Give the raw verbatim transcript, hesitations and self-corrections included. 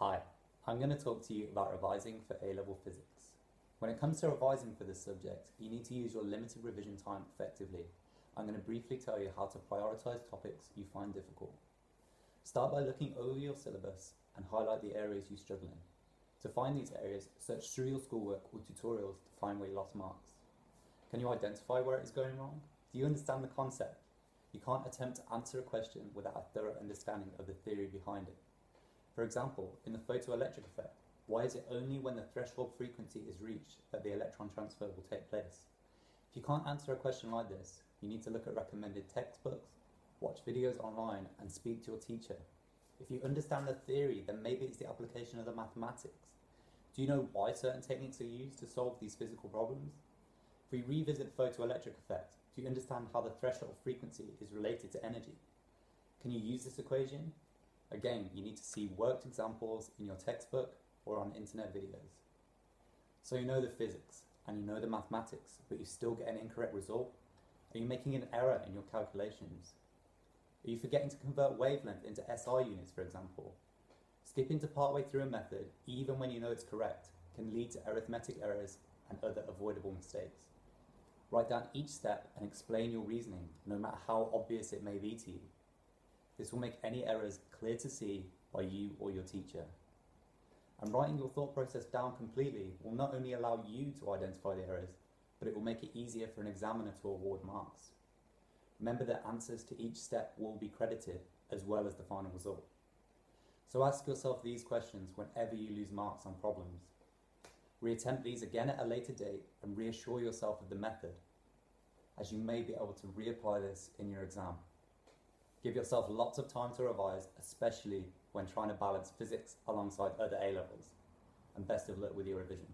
Hi, I'm going to talk to you about revising for A-level physics. When it comes to revising for this subject, you need to use your limited revision time effectively. I'm going to briefly tell you how to prioritize topics you find difficult. Start by looking over your syllabus and highlight the areas you struggle in. To find these areas, search through your schoolwork or tutorials to find where you lost marks. Can you identify where it is going wrong? Do you understand the concept? You can't attempt to answer a question without a thorough understanding of the theory behind it. For example, in the photoelectric effect, why is it only when the threshold frequency is reached that the electron transfer will take place? If you can't answer a question like this, you need to look at recommended textbooks, watch videos online, and speak to your teacher. If you understand the theory, then maybe it's the application of the mathematics. Do you know why certain techniques are used to solve these physical problems? If we revisit the photoelectric effect, do you understand how the threshold frequency is related to energy? Can you use this equation? Again, you need to see worked examples in your textbook or on internet videos. So you know the physics and you know the mathematics, but you still get an incorrect result? Are you making an error in your calculations? Are you forgetting to convert wavelength into S I units, for example? Skipping to partway through a method, even when you know it's correct, can lead to arithmetic errors and other avoidable mistakes. Write down each step and explain your reasoning, no matter how obvious it may be to you. This will make any errors clear to see by you or your teacher. And writing your thought process down completely will not only allow you to identify the errors, but it will make it easier for an examiner to award marks. Remember that answers to each step will be credited, as well as the final result. So ask yourself these questions whenever you lose marks on problems. Reattempt these again at a later date and reassure yourself of the method, as you may be able to reapply this in your exam. Give yourself lots of time to revise, especially when trying to balance physics alongside other A-levels. And best of luck with your revision.